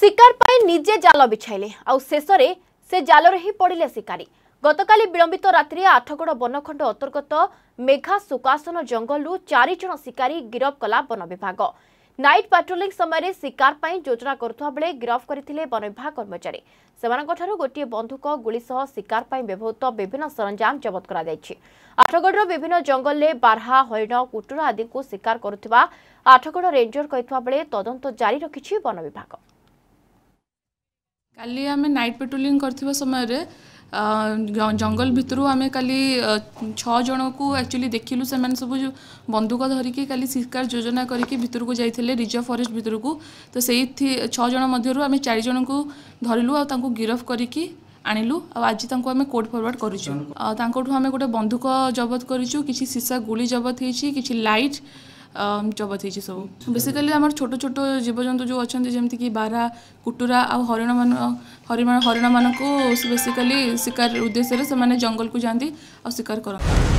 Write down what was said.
शिकार पाई निजे जाल बिछाइले आउ शेषरे से जाल रे ही पड़िले शिकारी। गतकाली विलंबित रात्रि आठगड़ वनखंड अंतर्गत मेघा सुकासन जंगलू 4 जन शिकारी गिरफ कला वन विभाग। नाइट पेट्रोलिंग समय शिकार पाई योजना करुवा बेले गिरफ करथिले वन विभाग कर्मचारी। सेमानंकठारु गोटे बंधुक गुली सह शिकार पाई व्यवहृत विभिन्न सरंजाम जब्त करा जायछि। आठगड़र विभिन्न जंगल में बारहा हरिण कुटुरा आदि को शिकार करुवा आठगड़ रेंजर कहितवा बेले तदंत जारी रखिछि वन विभाग। काली आमे नाइट पेट्रोलिंग करथिबा समय रे जंगल भितर आम काली 6 जन को एक्चुअली देखिलु से मैंने सब बंदूक धरिकी काली शिकार योजना करके भितर को जाइए रिजर्व फॉरेस्ट भितर को। तो से 6 जन मध्यरु आम 4 जन को धरलु आ तांको गिरफ करके आणिलु आ आज तांको आम कोर्ट फॉरवर्ड करिछु। तांकोठु आम गोटे बंदूक जब्त करिछु, किछि सीसा गोली जब्त हेछि, किछि लाइट जबत हो सब। बेसिकली आम छोट छोट जीवजंतु जो अच्छा जमीक बारहा कुटुरा आ हरिण मान को बेसिकली शिकार उद्देश्य से जंगल को जाती शिकार करते।